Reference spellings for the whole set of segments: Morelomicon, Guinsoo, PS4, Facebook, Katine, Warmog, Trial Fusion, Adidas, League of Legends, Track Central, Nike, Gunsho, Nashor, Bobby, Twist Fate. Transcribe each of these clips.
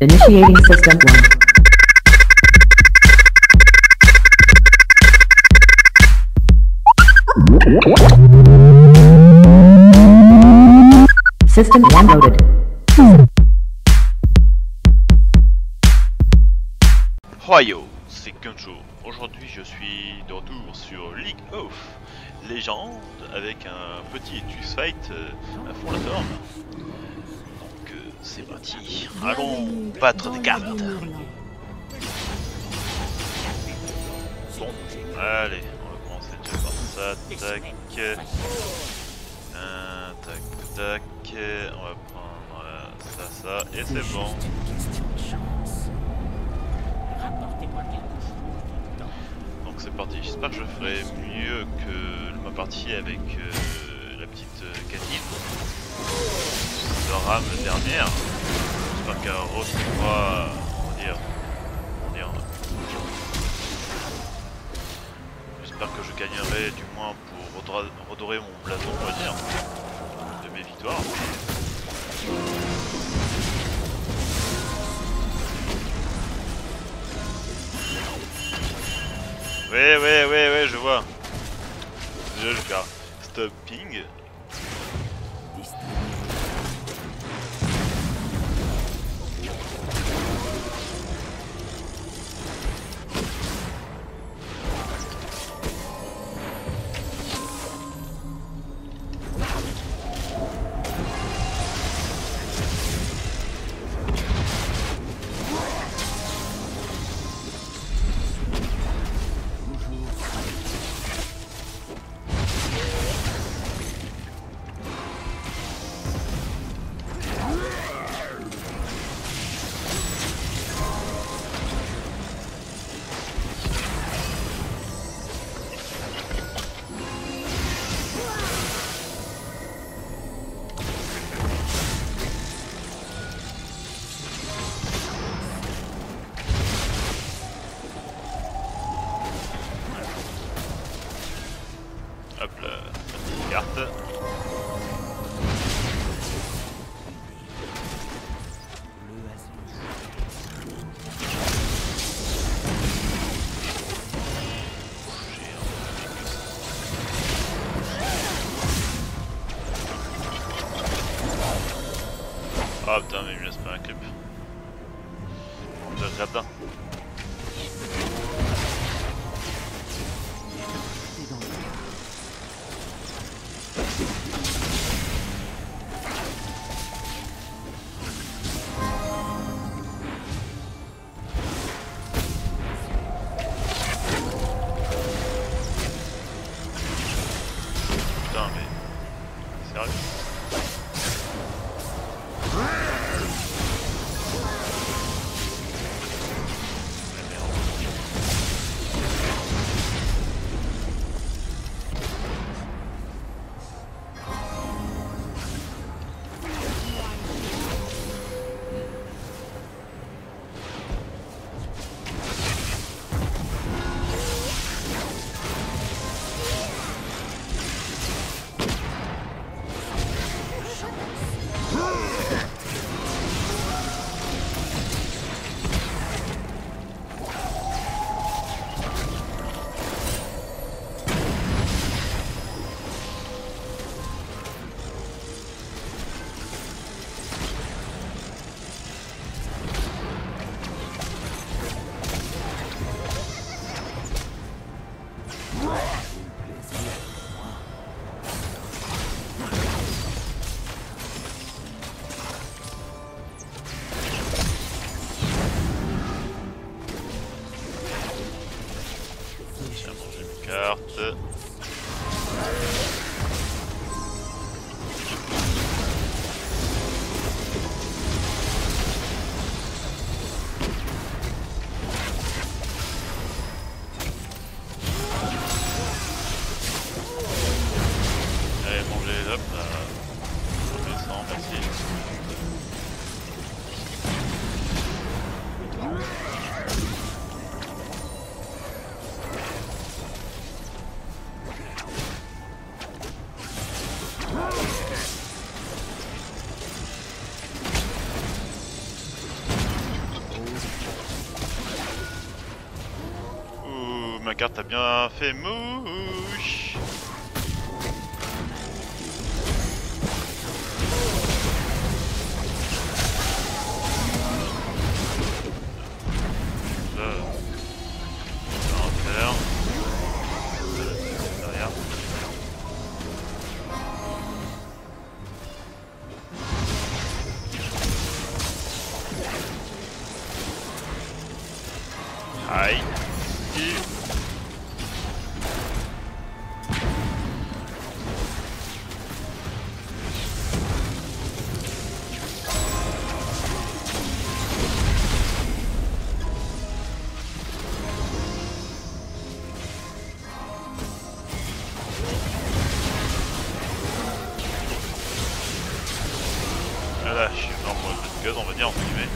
Initiating system 1. System 1 loaded. Hoyo, c'est Gunsho. Aujourd'hui je suis de retour sur League of Legends avec un petit Twist Fate à fond la forme. Donc c'est parti, allons battre des cartes. Bon, allez, on va commencer déjà par ça. Tac, tac, tac. On va prendre ça, et c'est bon. Donc c'est parti, j'espère que je ferai mieux que ma partie avec la petite Katine. La rame dernière. J'espère qu'elle retrouvera, on va dire. J'espère que je gagnerai du moins pour redorer mon blason, on va dire, de mes victoires. Ouais, je vois. Déjà, je vais faire stop ping. Hop là, petite carte. Ah putain, mais il me laisse pas un clip. On le regarde là. ma carte a bien fait mouche. Aïe. Ah là, je suis dans le mode de gueuse, on va dire, entre guillemets.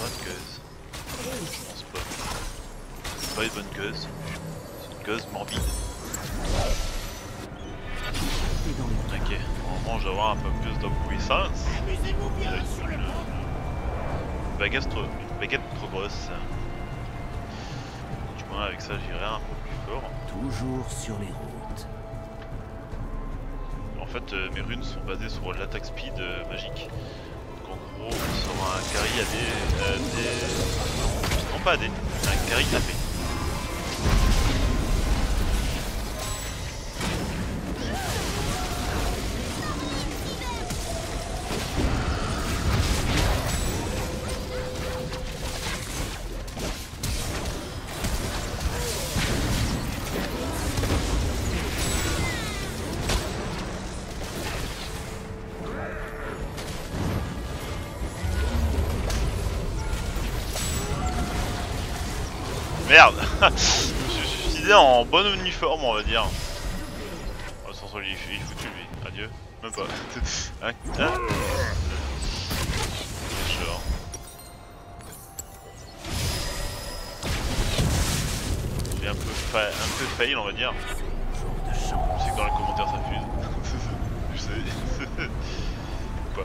Mode gueuse. C'est pas une bonne gueuse, c'est une gueuse morbide. Ok, normalement je dois avoir un peu plus de puissance. Une baguette trop grosse. Du moins avec ça j'irai un peu plus fort. Toujours sur les routes. En fait mes runes sont basées sur l'attaque speed magique. En gros, sur un carry à des... non pas à des, un carry tapé. Merde. Je suis idée en bonne uniforme, on va dire. Oh, sans solide, il est foutu lui. Adieu. Même pas. Hein, hein. J'ai un peu fail, on va dire. Je sais que dans les commentaires ça fuse. Je sais. Ou pas.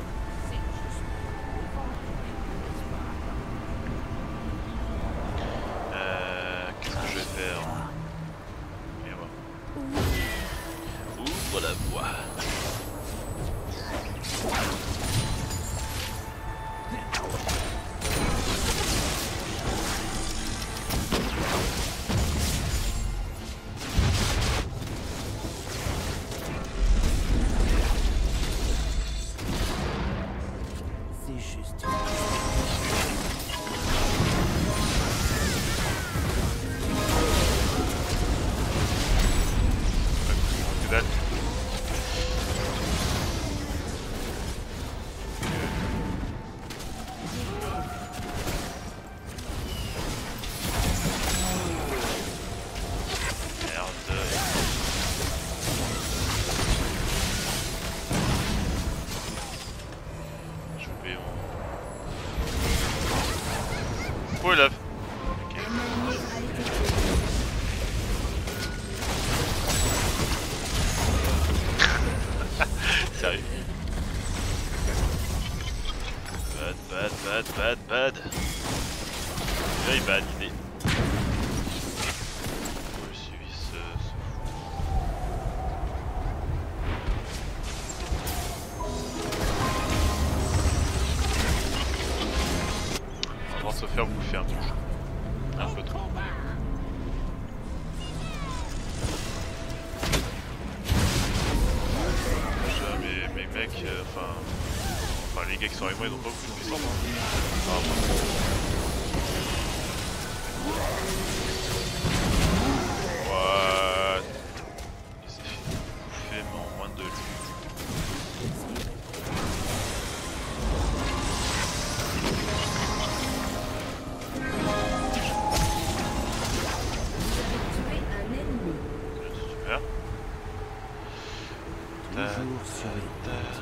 Bad. Very bad idée. Je suis ce... On va se faire bouffer un peu. Un peu trop. Mes mecs, enfin... Enfin, les gars qui sont avec moi ils ont pas beaucoup de puissance. Ah, bon. What? Il s'est fait bouffer mais en moins de lui. Super. Toujours sur les terres.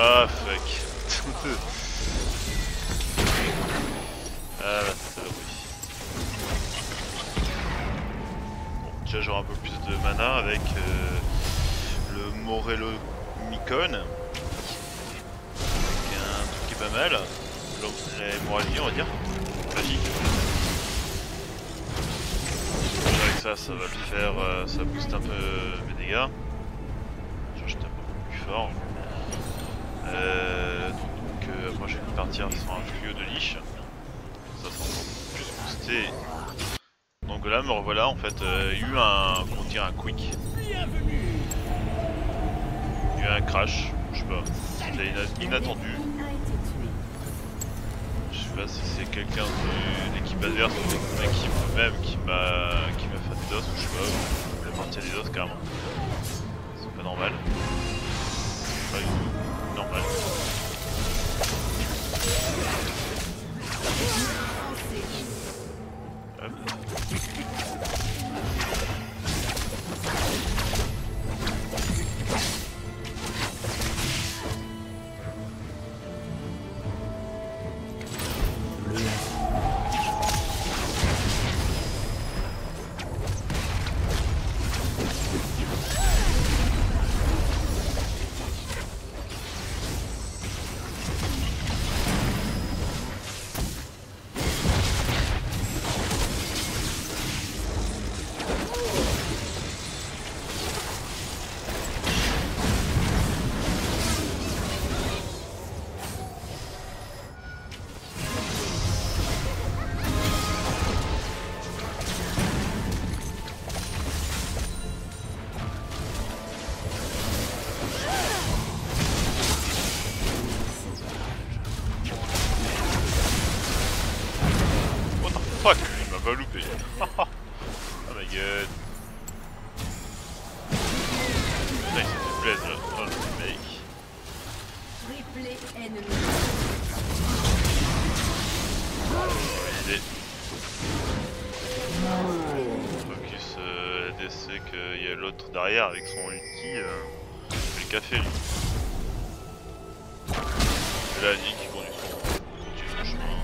Ah fuck. Ah la saloperie. Bon, déjà j'aurai un peu plus de mana avec le Morelomicon. Un truc qui est pas mal. La moralité on va dire. Magique. Avec ça, ça va le faire, ça booste un peu mes dégâts. J'étais un peu plus fort. Donc après j'ai dû partir sur un fluo de liche. Ça sera encore plus boosté. Donc là me revoilà en fait, il y a eu un, comment dire, un quick. Il y a eu un crash, je sais pas, c'était inattendu. Je sais pas si c'est quelqu'un de l'équipe adverse ou l'équipe même qui m'a fait des os, ou je sais pas, la partie des os carrément. C'est pas normal. Pas du tout normal. Hop. Avec son ulti, le café lui. C'est la ligne qui conduit son chemin.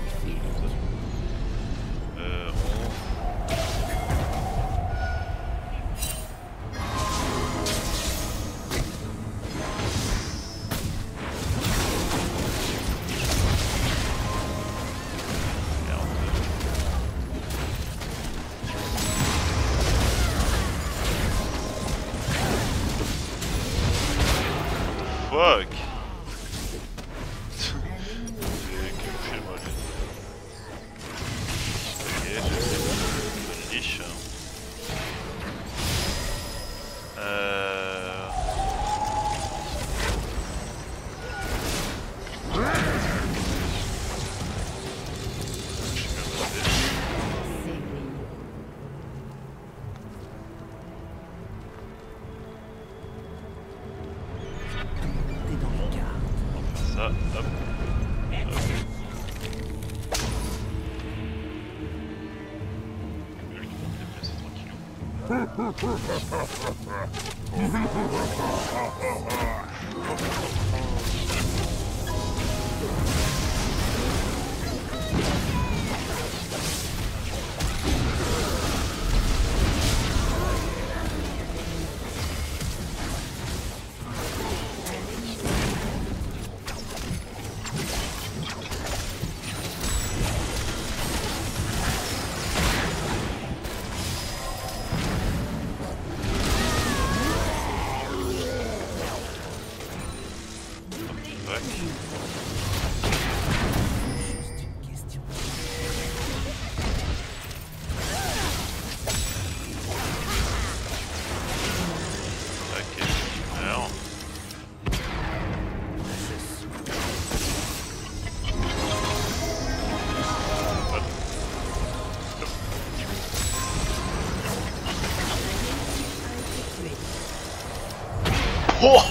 Oh,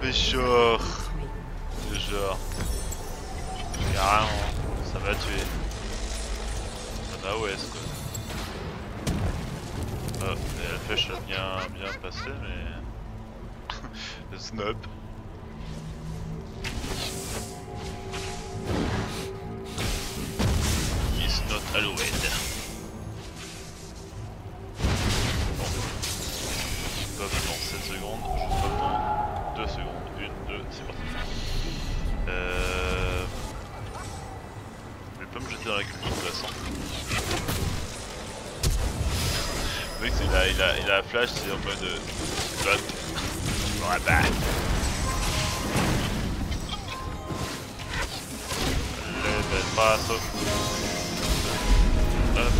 mais genre, carrément, ça m'a tué. Ah ouais, est-ce que... Ah, mais la flèche a bien passé, mais... Snap. It's not allowed. Bon. Ils peuvent dans 7 secondes, je peux dans 2 secondes. 1, 2, c'est parti. Je vais pas me jeter dans la cuve de toute façon. Le mec il a flash, c'est en mode plot. Oh bah. Pas sauf. Hop.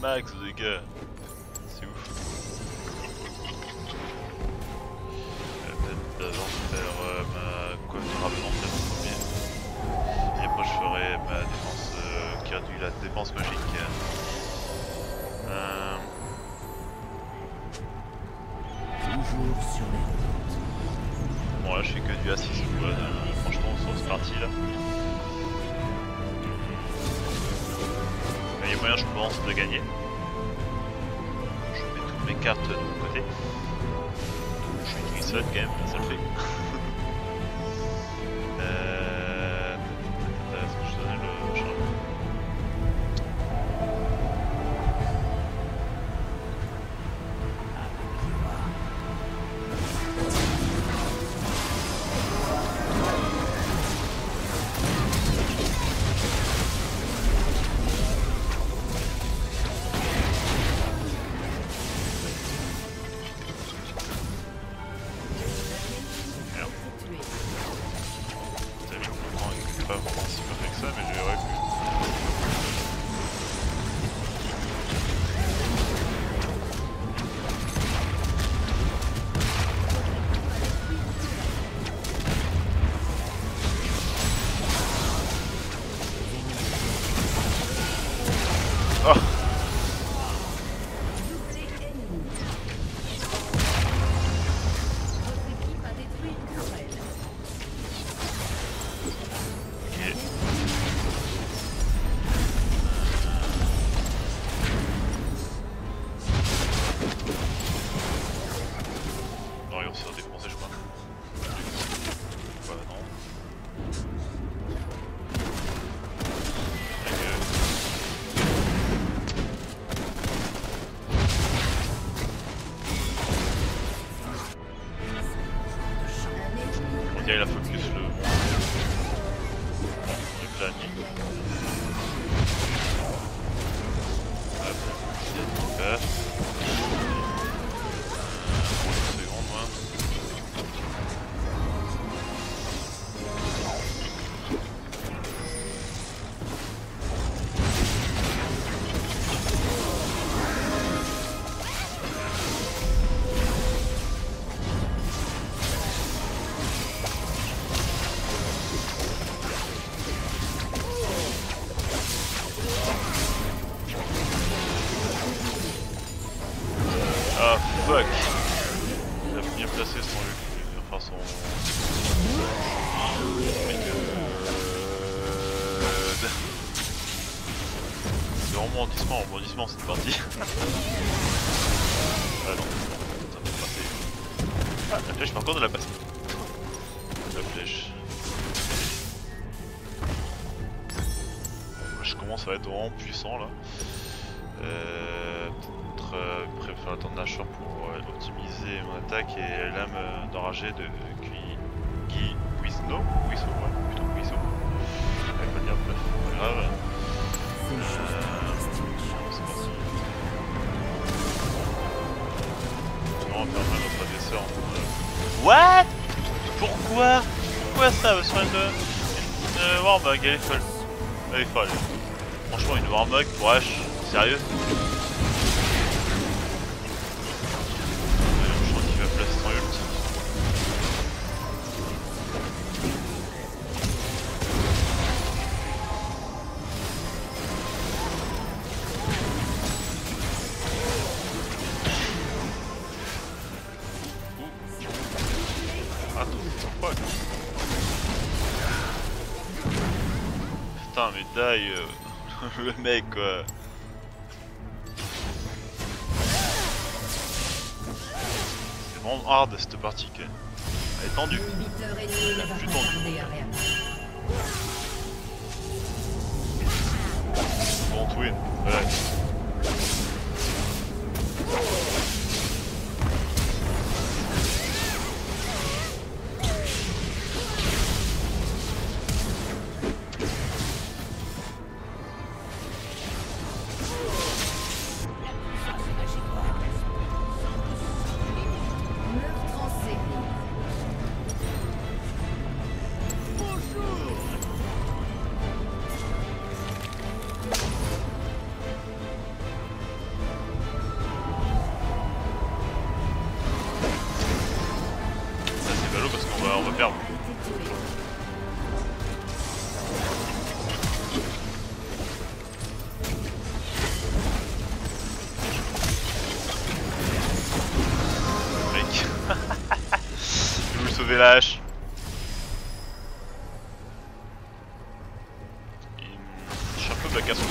Max de dégâts, c'est ouf. Peut-être d'avant faire ma coiffure abondante en premier. Et après je ferai ma défense qui réduit la défense magique. Toujours sur les routes. Bon là je fais que du A6 quoi, franchement sur cette partie là. Il y a moyen je pense de gagner. Je mets toutes mes cartes de mon côté. Donc je vais utiliser ça quand même, ça le fait. Est-ce que je donne le charme ? C'est parti. Ah non, ça peut passer. Ah, la flèche par contre elle a passé. La flèche. moment ça va être vraiment puissant là. Peut-être préférer attendre Nashor pour optimiser mon attaque et l'âme d'enragé de Guinsoo, plutôt Guinsoo. J'arrive pas à dire, bref, c'est pas grave. C'est vraiment faire mal notre adversaire en fait. What? Pourquoi ça sur une Warmog? Elle est folle. Franchement, une Warmog pour H, sérieux? Je crois qu'il va placer son ult. Putain mais die le mec quoi. C'est vraiment hard cette partie quoi. Elle est tendue. Elle est plus tendue. Bon twin, ouais. La hache. Je suis un peu black à son coup.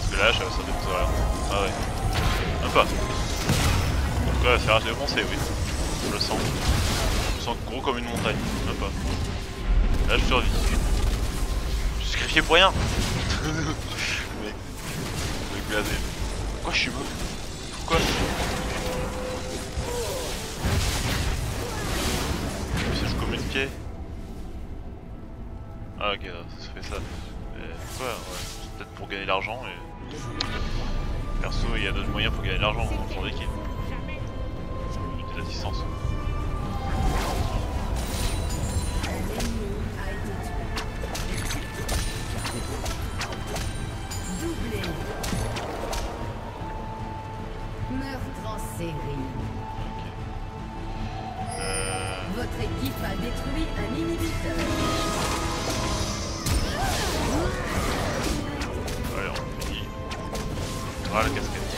Parce que la hache elle va sauter tout à l'heure. Ah ouais. Même pas. Donc là elle va se faire défoncer, oui. Je le sens. Je me sens gros comme une montagne. Même pas. Là je survis. Je suis sacrifié pour rien. Mec. Mec blasé. Pourquoi je suis mort? Pourquoi? Okay. Ah ok, ça fait ça. Ouais, c'est peut-être pour gagner de l'argent mais... Perso il y a d'autres moyens pour gagner de l'argent dans son équipe. Des assistances. Meurtre en série. Votre équipe a détruit un inhibiteur. Allez, on finit. Ah, la casquette.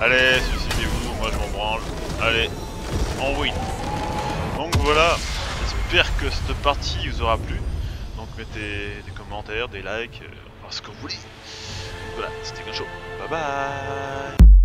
Allez, suicidez-vous, moi je m'en branle. Allez, en win. Donc voilà, j'espère que cette partie vous aura plu. Donc mettez des commentaires, des likes, ce que vous voulez. Voilà, c'était Gunsho. Bye bye.